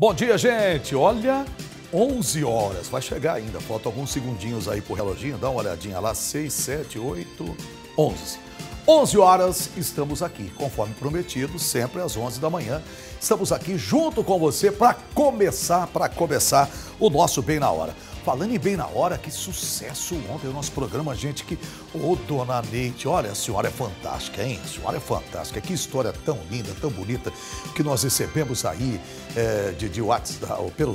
Bom dia, gente. Olha, 11 horas. Vai chegar ainda. Faltam alguns segundinhos aí pro reloginho. Dá uma olhadinha lá. 6, 7, 8, 11. 11 horas estamos aqui. Conforme prometido, sempre às 11 da manhã. Estamos aqui junto com você para começar o nosso Bem na Hora. Falando em Bem na Hora, que sucesso ontem o nosso programa, gente. Ô, Dona Neide, olha, a senhora é fantástica, hein? A senhora é fantástica. Que história tão linda, tão bonita que nós recebemos aí pelo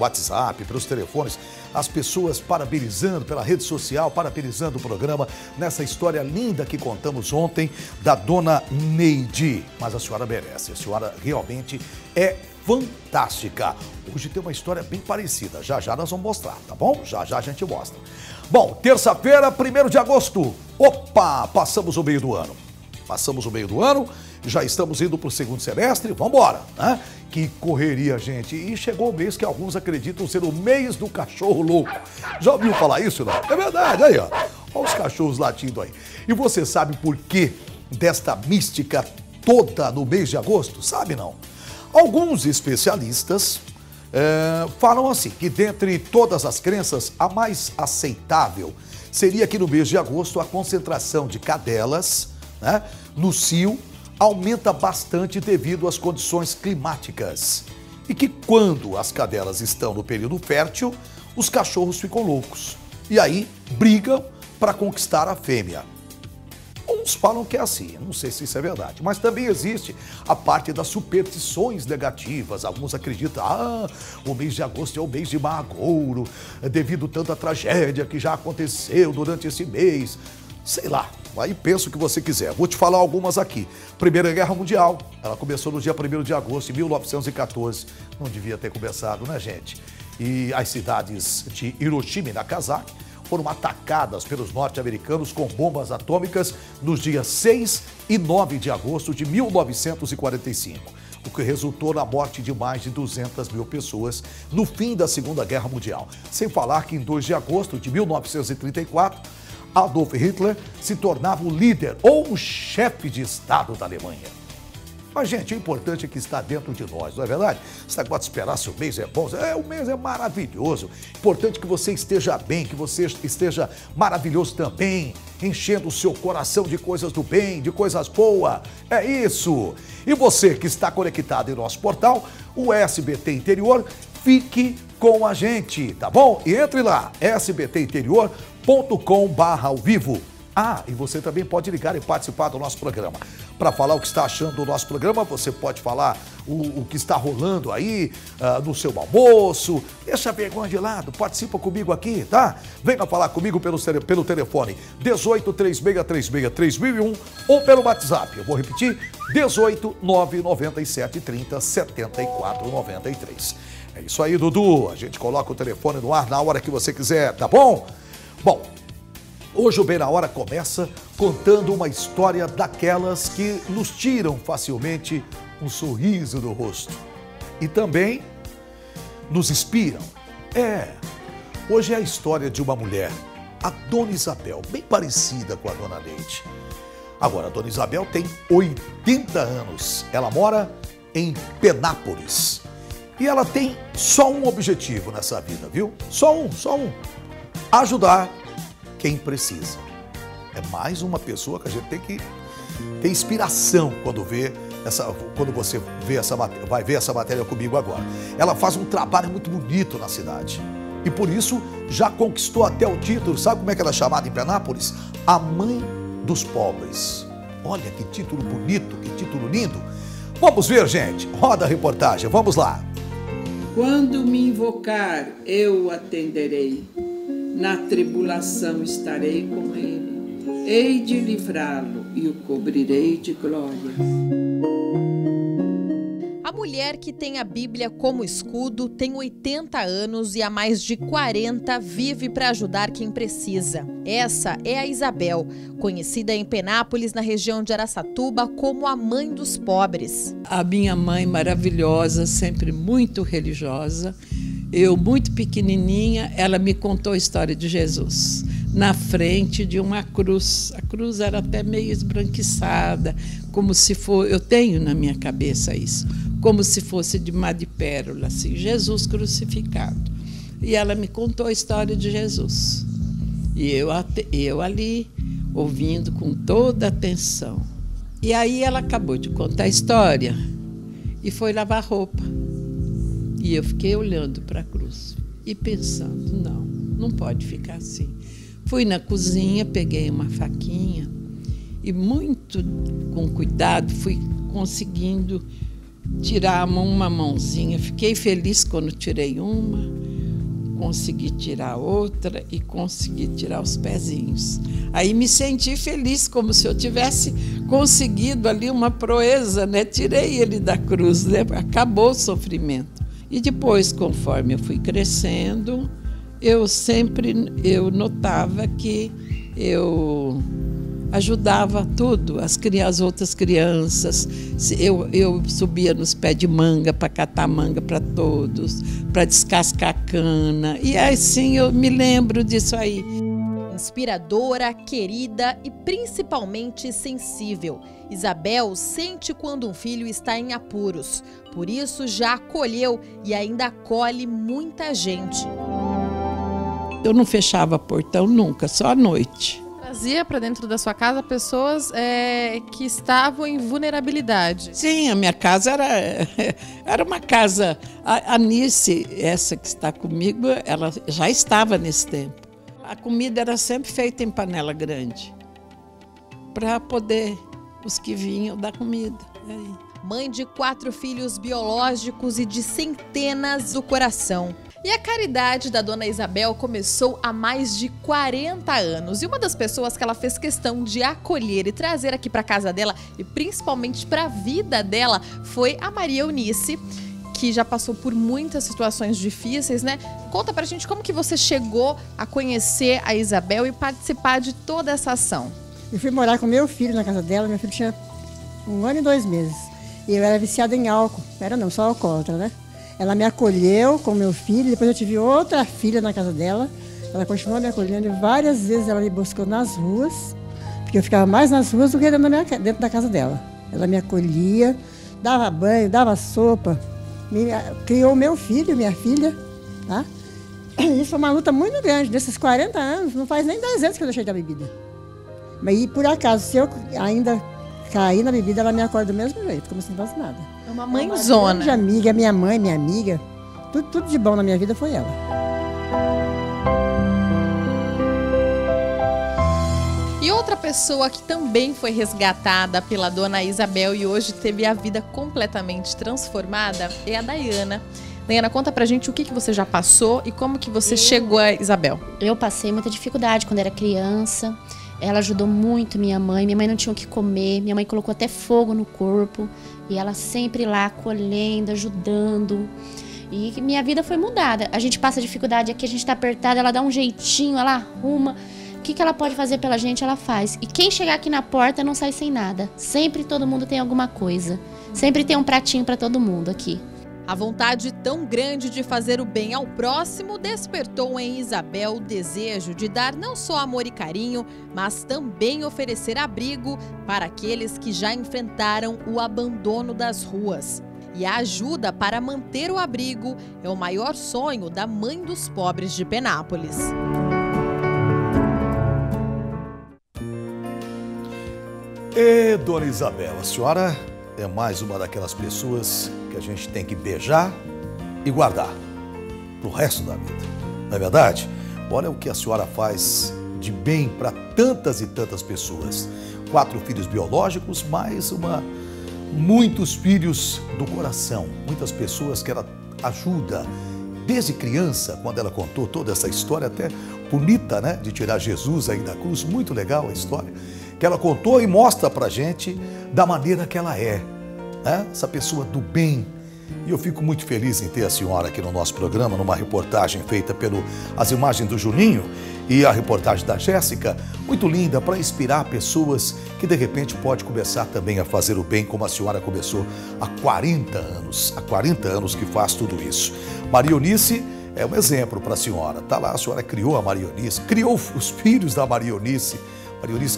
WhatsApp, pelos telefones, as pessoas parabenizando pela rede social, parabenizando o programa nessa história linda que contamos ontem da Dona Neide. Mas a senhora merece, a senhora realmente é fantástica. Hoje tem uma história bem parecida, já já nós vamos mostrar, tá bom? Já já a gente mostra. Bom, terça-feira, 1º de agosto. Opa, passamos o meio do ano. Passamos o meio do ano, já estamos indo para o 2º semestre, vamos embora, né? Que correria, gente. E chegou o mês que alguns acreditam ser o mês do cachorro louco. Já ouviu falar isso, não? É verdade, aí ó, olha os cachorros latindo aí. E você sabe por que desta mística toda no mês de agosto? Sabe não? Alguns especialistas falam assim, que dentre todas as crenças, a mais aceitável seria que no mês de agosto a concentração de cadelas, né, no cio aumenta bastante devido às condições climáticas. E que quando as cadelas estão no período fértil, os cachorros ficam loucos. E aí brigam para conquistar a fêmea. Uns falam que é assim, não sei se isso é verdade, mas também existe a parte das superstições negativas. Alguns acreditam, o mês de agosto é o mês de Magouro, devido a tanta tragédia que já aconteceu durante esse mês. Sei lá, aí pensa o que você quiser. Vou te falar algumas aqui. Primeira Guerra Mundial, ela começou no dia 1º de agosto de 1914. Não devia ter começado, né, gente? E as cidades de Hiroshima e Nagasaki foram atacadas pelos norte-americanos com bombas atômicas nos dias 6 e 9 de agosto de 1945, o que resultou na morte de mais de 200 mil pessoas no fim da Segunda Guerra Mundial. Sem falar que em 2 de agosto de 1934, Adolf Hitler se tornava o líder ou o chefe de Estado da Alemanha. Mas, gente, o importante é que está dentro de nós, não é verdade? Você agora esperar se o mês é bom, o mês é maravilhoso. Importante que você esteja bem, que você esteja maravilhoso também, enchendo o seu coração de coisas do bem, de coisas boas. É isso. E você que está conectado em nosso portal, o SBT Interior, fique com a gente, tá bom? E entre lá, sbtinterior.com/ao vivo. E você também pode ligar e participar do nosso programa. Para falar o que está achando do nosso programa, você pode falar o que está rolando aí no seu almoço. Deixa a vergonha de lado, participa comigo aqui, tá? Venha falar comigo pelo telefone 18 3636 3001 ou pelo WhatsApp. Eu vou repetir, 18 997 30 74 93. É isso aí, Dudu. A gente coloca o telefone no ar na hora que você quiser, tá bom? Bom, hoje o Bem na Hora começa contando uma história daquelas que nos tiram facilmente um sorriso do rosto e também nos inspiram. Hoje é a história de uma mulher, a Dona Isabel, bem parecida com a Dona Neide. Agora, a Dona Isabel tem 80 anos, ela mora em Penápolis e ela tem só um objetivo nessa vida, viu? Só um, ajudar quem precisa. É mais uma pessoa que a gente tem que ter inspiração quando você vê vai ver essa matéria comigo agora. Ela faz um trabalho muito bonito na cidade e por isso já conquistou até o título. Sabe como é que ela é chamada em Penápolis? A Mãe dos Pobres. Olha que título bonito, que título lindo. Vamos ver, gente. Roda a reportagem, vamos lá. Quando me invocar, eu atenderei. Na tribulação estarei com ele, hei de livrá-lo e o cobrirei de glória. A mulher que tem a Bíblia como escudo tem 80 anos e há mais de 40 vive para ajudar quem precisa. Essa é a Isabel, conhecida em Penápolis, na região de Araçatuba, como a Mãe dos Pobres. A minha mãe maravilhosa, sempre muito religiosa. Eu, muito pequenininha, ela me contou a história de Jesus na frente de uma cruz. A cruz era até meio esbranquiçada, como se for... Eu tenho na minha cabeça isso. como se fosse de má de pérola, assim, Jesus crucificado. E ela me contou a história de Jesus. E eu ali, ouvindo com toda a atenção. E aí ela acabou de contar a história e foi lavar roupa. E eu fiquei olhando para a cruz e pensando, não pode ficar assim. Fui na cozinha, peguei uma faquinha e muito com cuidado fui conseguindo tirar uma mãozinha. Fiquei feliz quando tirei uma, consegui tirar outra e consegui tirar os pezinhos. Aí me senti feliz, como se eu tivesse conseguido ali uma proeza, né? Tirei ele da cruz, né? Acabou o sofrimento. E depois, conforme eu fui crescendo, eu notava que eu ajudava tudo, as outras crianças. Eu subia nos pés de manga para catar manga para todos, para descascar cana. E assim eu me lembro disso aí. Inspiradora, querida e principalmente sensível, Isabel sente quando um filho está em apuros. Por isso já acolheu e ainda acolhe muita gente. Eu não fechava portão nunca, só à noite. Trazia para dentro da sua casa pessoas que estavam em vulnerabilidade. Sim, a minha casa era uma casa. A Nise, essa que está comigo, ela já estava nesse tempo. A comida era sempre feita em panela grande, para poder os que vinham dar comida. Aí. Mãe de 4 filhos biológicos e de centenas do coração. E a caridade da Dona Isabel começou há mais de 40 anos. E uma das pessoas que ela fez questão de acolher e trazer aqui para casa dela, e principalmente para a vida dela, foi a Maria Eunice, que já passou por muitas situações difíceis, né? Conta pra gente como que você chegou a conhecer a Isabel e participar de toda essa ação. Eu fui morar com meu filho na casa dela, meu filho tinha 1 ano e 2 meses. E eu era viciada em álcool, só alcoólatra, né? Ela me acolheu com meu filho, depois eu tive outra filha na casa dela, ela continuou me acolhendo, e várias vezes ela me buscou nas ruas, porque eu ficava mais nas ruas do que dentro da casa dela. Ela me acolhia, dava banho, dava sopa, criou meu filho, minha filha, tá? Isso foi uma luta muito grande, desses 40 anos, não faz nem 10 anos que eu deixei da bebida. E por acaso, se eu ainda cair na bebida, ela me acorda do mesmo jeito, como se não fosse nada. É uma mãezona. Minha amiga, minha mãe, minha amiga, tudo de bom na minha vida foi ela. E outra pessoa que também foi resgatada pela Dona Isabel e hoje teve a vida completamente transformada é a Dayana. Dayana, conta pra gente o que você já passou e como que você chegou a Isabel. Eu passei muita dificuldade quando era criança. Ela ajudou muito minha mãe não tinha o que comer, minha mãe colocou até fogo no corpo. E ela sempre lá acolhendo, ajudando. E minha vida foi mudada. A gente passa dificuldade aqui, a gente tá apertada, ela dá um jeitinho, ela arruma. O que ela pode fazer pela gente, ela faz. E quem chegar aqui na porta não sai sem nada. Sempre todo mundo tem alguma coisa. Sempre tem um pratinho para todo mundo aqui. A vontade tão grande de fazer o bem ao próximo despertou em Isabel o desejo de dar não só amor e carinho, mas também oferecer abrigo para aqueles que já enfrentaram o abandono das ruas. E a ajuda para manter o abrigo é o maior sonho da mãe dos pobres de Penápolis. E Dona Isabel, a senhora é mais uma daquelas pessoas que a gente tem que beijar e guardar pro resto da vida. Não é verdade? Olha o que a senhora faz de bem para tantas e tantas pessoas. 4 filhos biológicos, mais muitos filhos do coração. Muitas pessoas que ela ajuda. Desde criança, quando ela contou toda essa história, até bonita, né? De tirar Jesus aí da cruz. Muito legal a história que ela contou e mostra pra gente da maneira que ela é. Essa pessoa do bem. E eu fico muito feliz em ter a senhora aqui no nosso programa, numa reportagem feita as imagens do Juninho e a reportagem da Jéssica, muito linda, para inspirar pessoas que de repente pode começar também a fazer o bem, como a senhora começou há 40 anos. Há 40 anos que faz tudo isso. Maria Eunice é um exemplo para a senhora. Tá lá, a senhora criou a Maria Eunice, criou os filhos da Maria Eunice,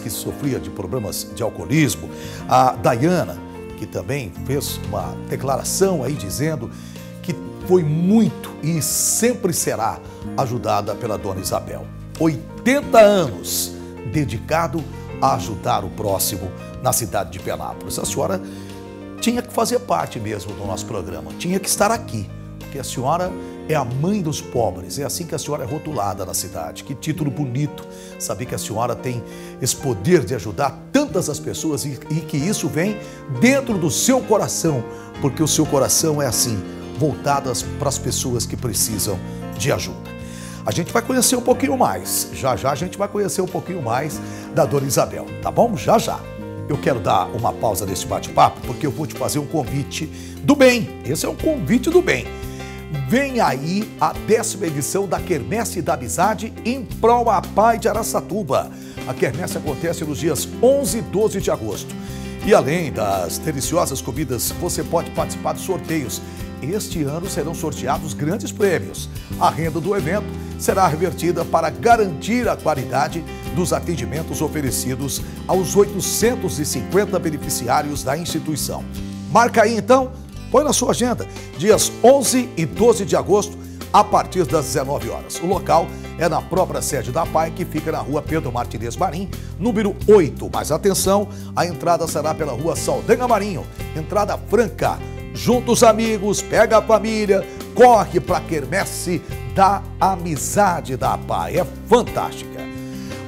que sofria de problemas de alcoolismo, a Dayana, que também fez uma declaração aí dizendo que foi muito e sempre será ajudada pela Dona Isabel. 80 anos dedicado a ajudar o próximo na cidade de Penápolis. A senhora tinha que fazer parte mesmo do nosso programa, tinha que estar aqui, porque a senhora é a mãe dos pobres, é assim que a senhora é rotulada na cidade. Que título bonito, saber que a senhora tem esse poder de ajudar tantas as pessoas e que isso vem dentro do seu coração, porque o seu coração é assim, voltado para as pessoas que precisam de ajuda. A gente vai conhecer um pouquinho mais, já já a gente vai conhecer um pouquinho mais da Dona Isabel, tá bom? Já já. Eu quero dar uma pausa nesse bate-papo, porque eu vou te fazer um convite do bem. Esse é um convite do bem. Vem aí a 10ª edição da Quermesse da Amizade em prol à PAI de Araçatuba. A quermesse acontece nos dias 11 e 12 de agosto. E além das deliciosas comidas, você pode participar de sorteios. Este ano serão sorteados grandes prêmios. A renda do evento será revertida para garantir a qualidade dos atendimentos oferecidos aos 850 beneficiários da instituição. Marca aí então, põe na sua agenda, dias 11 e 12 de agosto, a partir das 19 horas. O local é na própria sede da PAI, que fica na rua Pedro Martinez Marim, número 8. Mas atenção, a entrada será pela rua Saldanha Marinho, entrada franca. Junta os amigos, pega a família, corre para a quermesse da amizade da PAI. É fantástica.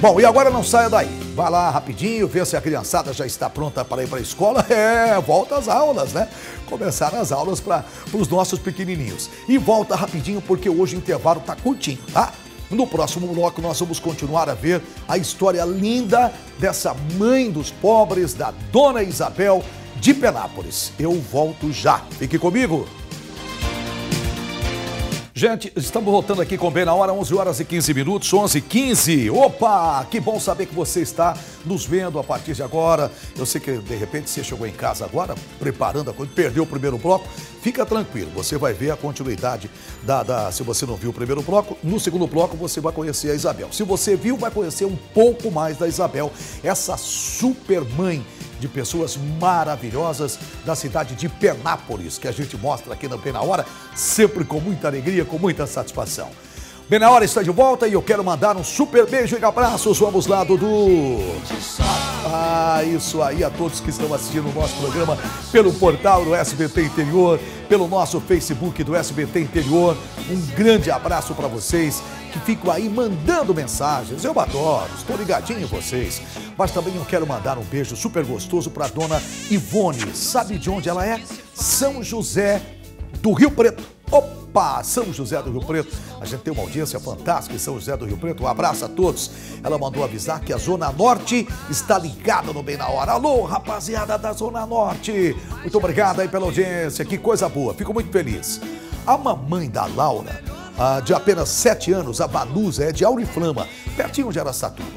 Bom, e agora não saia daí. Vai lá rapidinho, vê se a criançada já está pronta para ir para a escola. É, volta às aulas, né? Começaram as aulas para os nossos pequenininhos. E volta rapidinho porque hoje o intervalo está curtinho, tá? No próximo bloco nós vamos continuar a ver a história linda dessa mãe dos pobres, da Dona Isabel, de Penápolis. Eu volto já. Fique comigo. Gente, estamos voltando aqui com Bem na Hora, 11 horas e 15 minutos, 11h15. Opa, que bom saber que você está nos vendo a partir de agora. Eu sei que, de repente, você chegou em casa agora, preparando a coisa, perdeu o primeiro bloco. Fica tranquilo, você vai ver a continuidade se você não viu o primeiro bloco, no segundo bloco você vai conhecer a Isabel. Se você viu, vai conhecer um pouco mais da Isabel, essa super mãe de pessoas maravilhosas da cidade de Penápolis, que a gente mostra aqui no Bem na Hora, sempre com muita alegria, com muita satisfação. Bem na Hora está de volta e eu quero mandar um super beijo e abraços. Vamos lá, Dudu. Ah, isso aí, a todos que estão assistindo o nosso programa pelo portal do SBT Interior, pelo nosso Facebook do SBT Interior. Um grande abraço para vocês que ficam aí mandando mensagens. Eu adoro, estou ligadinho em vocês. Mas também eu quero mandar um beijo super gostoso para a Dona Ivone. Sabe de onde ela é? São José do Rio Preto. Opa, São José do Rio Preto. A gente tem uma audiência fantástica em São José do Rio Preto. Um abraço a todos. Ela mandou avisar que a Zona Norte está ligada no Bem na Hora. Alô, rapaziada da Zona Norte. Muito obrigado aí pela audiência. Que coisa boa. Fico muito feliz. A mamãe da Laura, de apenas 7 anos, a Banusa, é de Auriflama, pertinho de Araçatuba.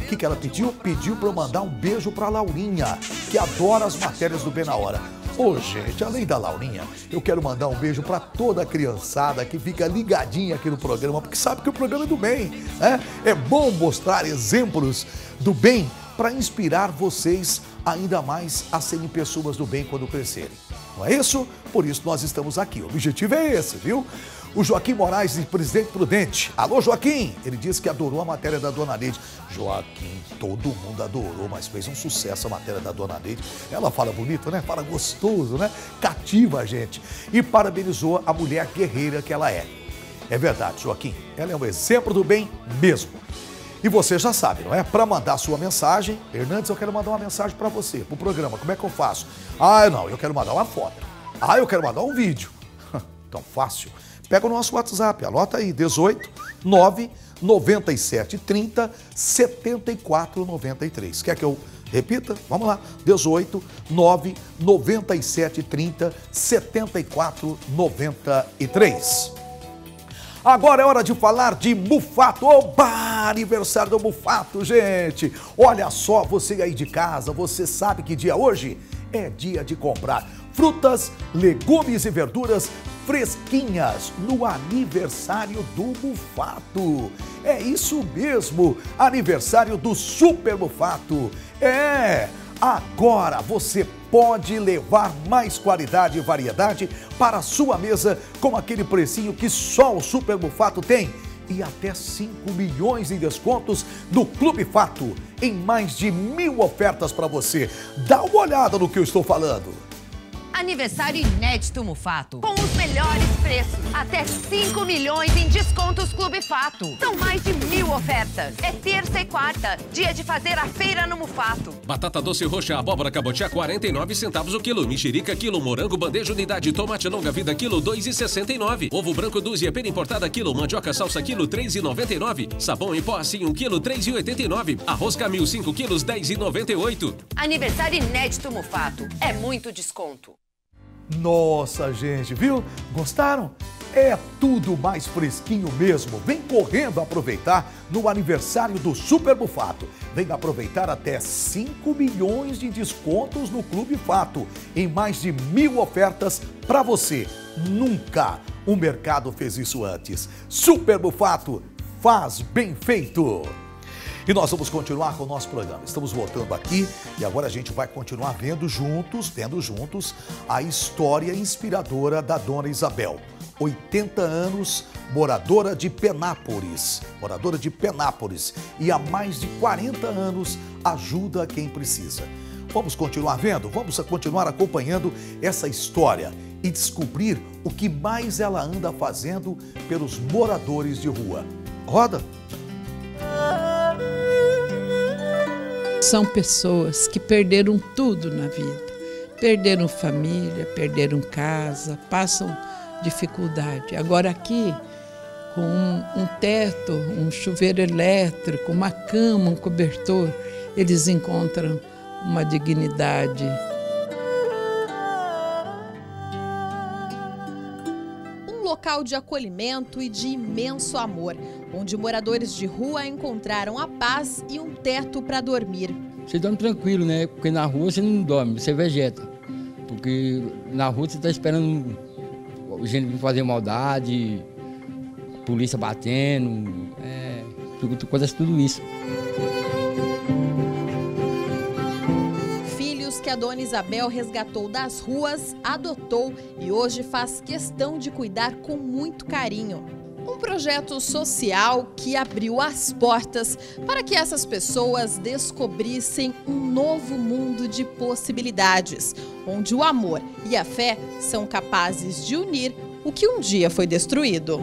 O que ela pediu? Pediu para eu mandar um beijo para a Laurinha, que adora as matérias do Bem na Hora. Ô, gente, além da Laurinha, eu quero mandar um beijo para toda a criançada que fica ligadinha aqui no programa, porque sabe que o programa é do bem, né? É bom mostrar exemplos do bem para inspirar vocês ainda mais a serem pessoas do bem quando crescerem. Não é isso? Por isso nós estamos aqui. O objetivo é esse, viu? O Joaquim Moraes, de Presidente Prudente. Alô, Joaquim! Ele disse que adorou a matéria da Dona Neide. Joaquim, todo mundo adorou, mas fez um sucesso a matéria da Dona Neide. Ela fala bonito, né? Fala gostoso, né? Cativa a gente. E parabenizou a mulher guerreira que ela é. É verdade, Joaquim. Ela é um exemplo do bem mesmo. E você já sabe, não é? Para mandar sua mensagem, Hernandes, eu quero mandar uma mensagem para você, para o programa. Como é que eu faço? Ah, não, eu quero mandar uma foto. Ah, eu quero mandar um vídeo. Tão fácil. Pega o nosso WhatsApp, anota aí, 18 9 97 30 74 93. Quer que eu repita? Vamos lá, 18 9 97 30 74 93. Agora é hora de falar de Muffato. Oba, aniversário do Muffato, gente. Olha só, você aí de casa, você sabe que dia hoje? É dia de comprar frutas, legumes e verduras fresquinhas no aniversário do Muffato. É isso mesmo, aniversário do Super Bufato. É, agora você pode levar mais qualidade e variedade para a sua mesa com aquele precinho que só o Super Bufato tem. E até 5 milhões em descontos do Clube Fato, em mais de 1000 ofertas para você. Dá uma olhada no que eu estou falando. Aniversário inédito Muffato, com os melhores preços, até 5 milhões em descontos Clube Fato. São mais de 1000 ofertas. É terça e quarta, dia de fazer a feira no Muffato. Batata doce roxa, abóbora cabotiá, 49 centavos o quilo. Mexerica, quilo. Morango, bandeja, unidade. Tomate longa-vida, quilo, 2,69. Ovo branco, dúzia. Pera importada, quilo. Mandioca, salsa, quilo, 3,99. Sabão em pó, assim, 1 quilo, 3,89. Arroz Camil, 5 quilos, 10,98. Aniversário inédito Muffato. É muito desconto. Nossa, gente, viu? Gostaram? É tudo mais fresquinho mesmo. Vem correndo aproveitar no aniversário do Super Bufato. Vem aproveitar até 5 milhões de descontos no Clube Fato, em mais de 1000 ofertas para você. Nunca o mercado fez isso antes. Super Bufato, faz bem feito! E nós vamos continuar com o nosso programa. Estamos voltando aqui e agora a gente vai continuar vendo juntos a história inspiradora da Dona Isabel. 80 anos, moradora de Penápolis, e há mais de 40 anos ajuda quem precisa. Vamos continuar vendo? Vamos continuar acompanhando essa história e descobrir o que mais ela anda fazendo pelos moradores de rua. Roda! São pessoas que perderam tudo na vida, perderam família, perderam casa, passam dificuldade. Agora aqui, com um teto, um chuveiro elétrico, uma cama, um cobertor, eles encontram uma dignidade. Local de acolhimento e de imenso amor, onde moradores de rua encontraram a paz e um teto para dormir. Você dorme tranquilo, né? Porque na rua você não dorme, você vegeta. Porque na rua você está esperando gente fazer maldade, polícia batendo, coisas, tudo isso. Que a Dona Isabel resgatou das ruas, adotou e hoje faz questão de cuidar com muito carinho. Um projeto social que abriu as portas para que essas pessoas descobrissem um novo mundo de possibilidades, onde o amor e a fé são capazes de unir o que um dia foi destruído.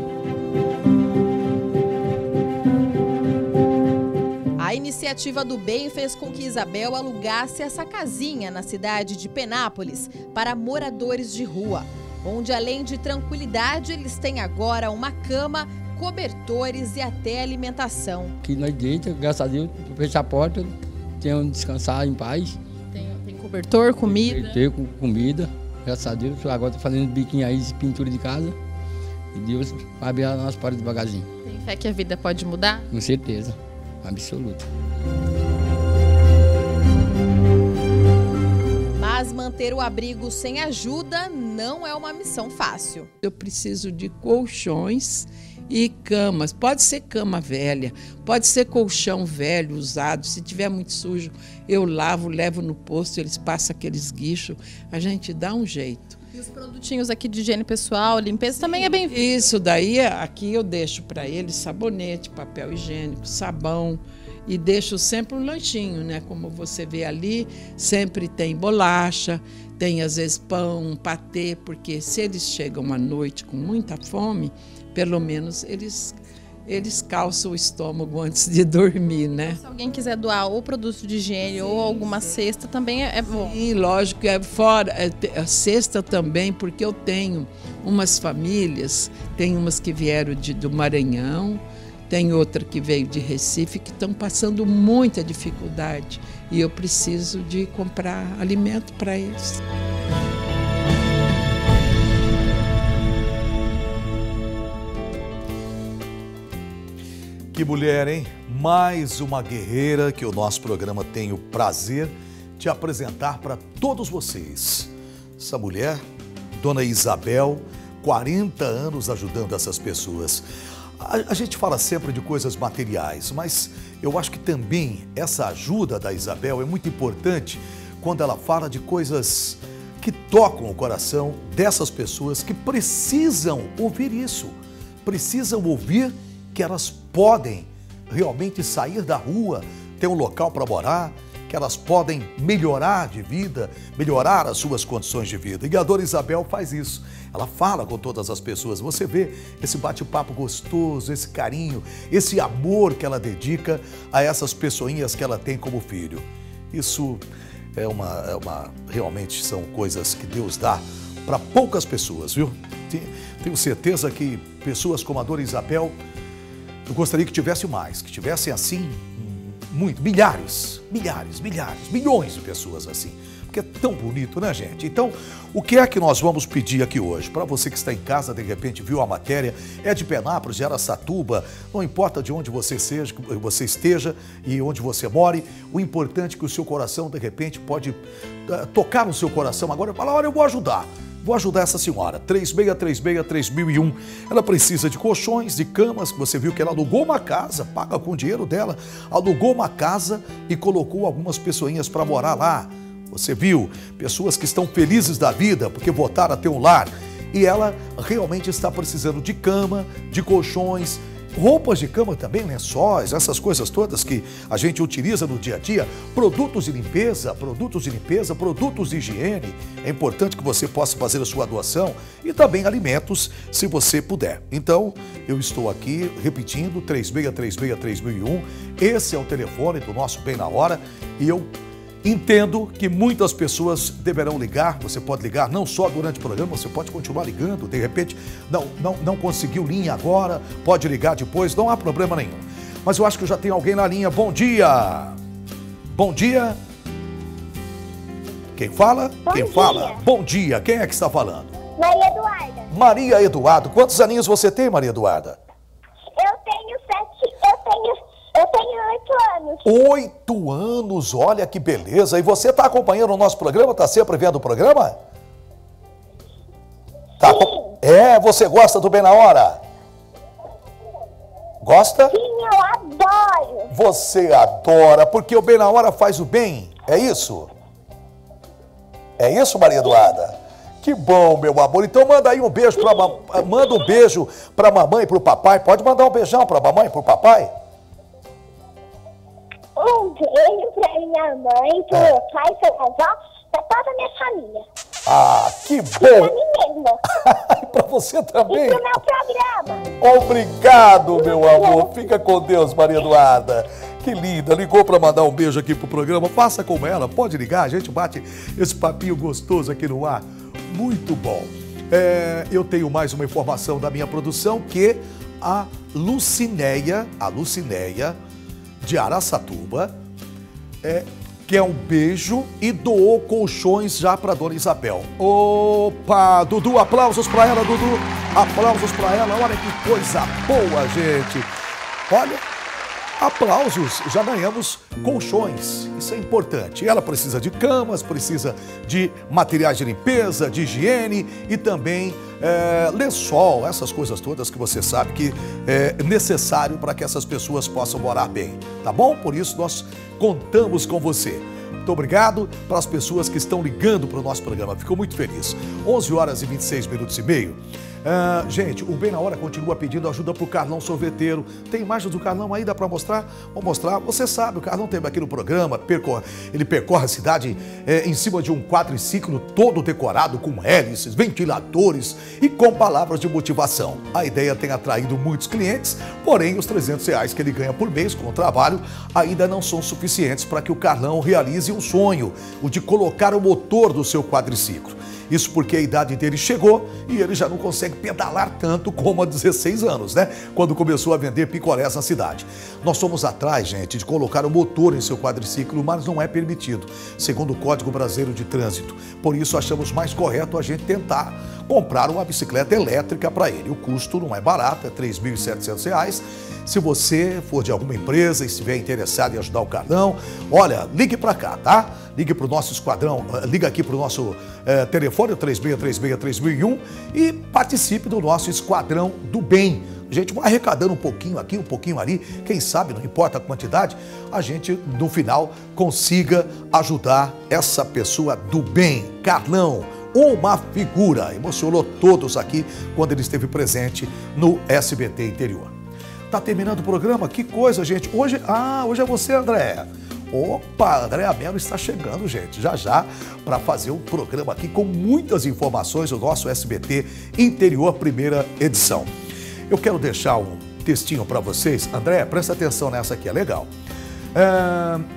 A iniciativa do bem fez com que Isabel alugasse essa casinha na cidade de Penápolis para moradores de rua, onde além de tranquilidade eles têm agora uma cama, cobertores e até alimentação. Aqui nós deitamos, graças a Deus, fecha a porta, tem onde descansar em paz. Tem cobertor, comida? Tem comida, graças a Deus. Agora estou fazendo biquinho aí, pintura de casa, e Deus vai abrir as nossas portas devagarzinho. Tem fé que a vida pode mudar? Com certeza. Absoluto. Mas manter o abrigo sem ajuda não é uma missão fácil. Eu preciso de colchões e camas. Pode ser cama velha, pode ser colchão velho, usado. Se tiver muito sujo, eu lavo, levo no posto, eles passam aqueles guichos. A gente dá um jeito. E os produtinhos aqui de higiene pessoal, limpeza também é bem... Isso daí, aqui eu deixo para eles sabonete, papel higiênico, sabão e deixo sempre um lanchinho, né? Como você vê ali, sempre tem bolacha, tem às vezes pão, patê, porque se eles chegam à noite com muita fome, pelo menos eles calçam o estômago antes de dormir, né? Se alguém quiser doar ou produto de higiene, sim, ou alguma cesta, também é bom. Sim, lógico, a cesta também, porque eu tenho umas famílias, tem umas que vieram do Maranhão, tem outra que veio de Recife, que estão passando muita dificuldade e eu preciso de comprar alimento para eles. Que mulher, hein? Mais uma guerreira que o nosso programa tem o prazer de apresentar para todos vocês. Essa mulher, Dona Isabel, 40 anos ajudando essas pessoas. A gente fala sempre de coisas materiais, mas eu acho que também essa ajuda da Isabel é muito importante quando ela fala de coisas que tocam o coração dessas pessoas que precisam ouvir isso, precisam ouvir que elas podem realmente sair da rua, ter um local para morar, que elas podem melhorar de vida, melhorar as suas condições de vida. E a Dona Isabel faz isso. Ela fala com todas as pessoas. Você vê esse bate-papo gostoso, esse carinho, esse amor que ela dedica a essas pessoinhas que ela tem como filho. Isso realmente são coisas que Deus dá para poucas pessoas, viu? Tenho certeza que pessoas como a Dona Isabel, eu gostaria que tivesse mais, que tivessem assim... muito, milhares, milhões de pessoas assim, porque é tão bonito, né, gente? Então, o que é que nós vamos pedir aqui hoje? Para você que está em casa, de repente viu a matéria, é de Penápolis, de Araçatuba, não importa de onde você seja, você esteja e onde você more, o importante é que o seu coração, de repente, pode tocar no seu coração agora e falar, olha, eu vou ajudar. Vou ajudar essa senhora, 3636-3001. Ela precisa de colchões, de camas, que você viu que ela alugou uma casa, paga com o dinheiro dela, alugou uma casa e colocou algumas pessoinhas para morar lá. Você viu? Pessoas que estão felizes da vida porque voltaram a ter um lar. E ela realmente está precisando de cama, de colchões, roupas de cama também, lençóis, essas coisas todas que a gente utiliza no dia a dia, produtos de limpeza, produtos de higiene. É importante que você possa fazer a sua doação e também alimentos, se você puder. Então, eu estou aqui repetindo, 3636-3001, esse é o telefone do nosso Bem na Hora e eu entendo que muitas pessoas deverão ligar, você pode ligar não só durante o programa, você pode continuar ligando, de repente não conseguiu linha agora, pode ligar depois, não há problema nenhum. Mas eu acho que já tem alguém na linha. Bom dia! Bom dia! Quem fala? Quem fala? Bom dia! Quem é que está falando? Maria Eduarda. Maria Eduarda. Quantos aninhos você tem, Maria Eduarda? Eu tenho 8 anos. 8 anos, olha que beleza. E você está acompanhando o nosso programa? Está sempre vendo o programa? Tá. Sim. É, você gosta do Bem na Hora? Gosta? Sim, eu adoro. Você adora, porque o Bem na Hora faz o bem, é isso? É isso, Maria Eduarda? Que bom, meu amor. Então manda aí um beijo para mamãe e para o papai. Pode mandar um beijão para mamãe e para o papai? Um beijo pra minha mãe, pro meu pai, pro meu avó, pra toda a minha família. Ah, que bom! Pra mim mesma. Pra você também? E pro meu programa. Obrigado, meu amor. Fica com Deus, Maria Eduarda. Que linda, ligou para mandar um beijo aqui pro programa. Faça como ela, pode ligar, a gente bate esse papinho gostoso aqui no ar. Muito bom. Eu tenho mais uma informação da minha produção, que a Lucinéia de Araçatuba, quer um beijo e doou colchões já para Dona Isabel. Opa, Dudu, aplausos para ela, Dudu. Aplausos para ela, olha que coisa boa, gente. Olha, aplausos, já ganhamos colchões, isso é importante. Ela precisa de camas, precisa de materiais de limpeza, de higiene e também... lençol, essas coisas todas que você sabe que é necessário para que essas pessoas possam morar bem, tá bom? Por isso nós contamos com você. Muito obrigado para as pessoas que estão ligando para o nosso programa, fico muito feliz. 11h26 gente, o Bem na Hora continua pedindo ajuda para o Carlão sorveteiro. Tem imagens do Carlão aí, dá para mostrar? Vou mostrar. Você sabe, o Carlão teve aqui no programa, ele percorre a cidade em cima de um quadriciclo todo decorado com hélices, ventiladores e com palavras de motivação. A ideia tem atraído muitos clientes, porém os R$300 que ele ganha por mês com o trabalho ainda não são suficientes para que o Carlão realize um sonho, o de colocar o motor do seu quadriciclo. Isso porque a idade dele chegou e ele já não consegue pedalar tanto como há 16 anos, né? Quando começou a vender picolés na cidade. Nós fomos atrás, gente, de colocar o motor em seu quadriciclo, mas não é permitido, segundo o Código Brasileiro de Trânsito. Por isso, achamos mais correto a gente tentar comprar uma bicicleta elétrica para ele. O custo não é barato, é R$3.700. Se você for de alguma empresa e estiver interessado em ajudar o Carlão, olha, ligue para cá, tá? Ligue para o nosso esquadrão, liga aqui para o nosso telefone, 3636-3001, e participe do nosso Esquadrão do Bem. gente vai arrecadando um pouquinho aqui, um pouquinho ali, quem sabe, não importa a quantidade, a gente no final consiga ajudar essa pessoa do bem, Carlão. Uma figura, emocionou todos aqui quando ele esteve presente no SBT Interior. Tá terminando o programa? Que coisa, gente. Hoje, hoje é você, Andréa. Opa, Andréa Mello está chegando, gente, já já, para fazer um programa aqui com muitas informações do nosso SBT Interior, primeira edição. Eu quero deixar um textinho para vocês. Andréa, presta atenção nessa aqui, é legal.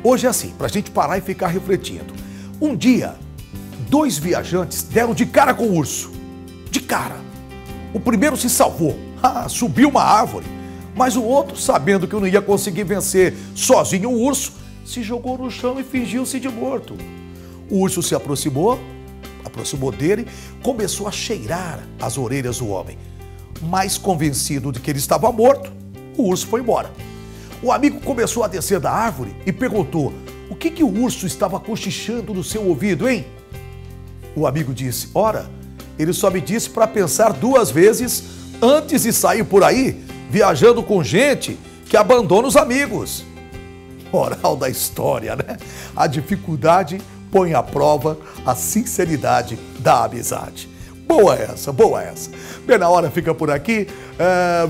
Hoje é assim, para a gente parar e ficar refletindo. Um dia, dois viajantes deram de cara com o urso. De cara. O primeiro se salvou, subiu uma árvore, mas o outro, sabendo que não ia conseguir vencer sozinho o urso, se jogou no chão e fingiu-se de morto. O urso se aproximou dele, começou a cheirar as orelhas do homem. Mais convencido de que ele estava morto, o urso foi embora. O amigo começou a descer da árvore e perguntou: o que o urso estava cochichando no seu ouvido, hein? O amigo disse: ora, ele só me disse para pensar duas vezes antes de sair por aí, viajando com gente que abandona os amigos. Moral da história, né? A dificuldade põe à prova a sinceridade da amizade. Boa essa, boa essa. Bem na Hora fica por aqui.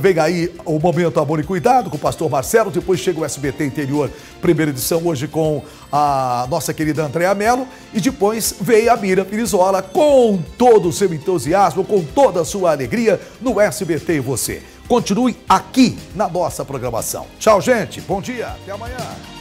Vem aí o Momento Amor e Cuidado com o pastor Marcelo. Depois chega o SBT Interior, primeira edição, hoje com a nossa querida Andréa Mello. E depois vem a Mira Pirizola com todo o seu entusiasmo, com toda a sua alegria no SBT e você. Continue aqui na nossa programação. Tchau, gente. Bom dia. Até amanhã.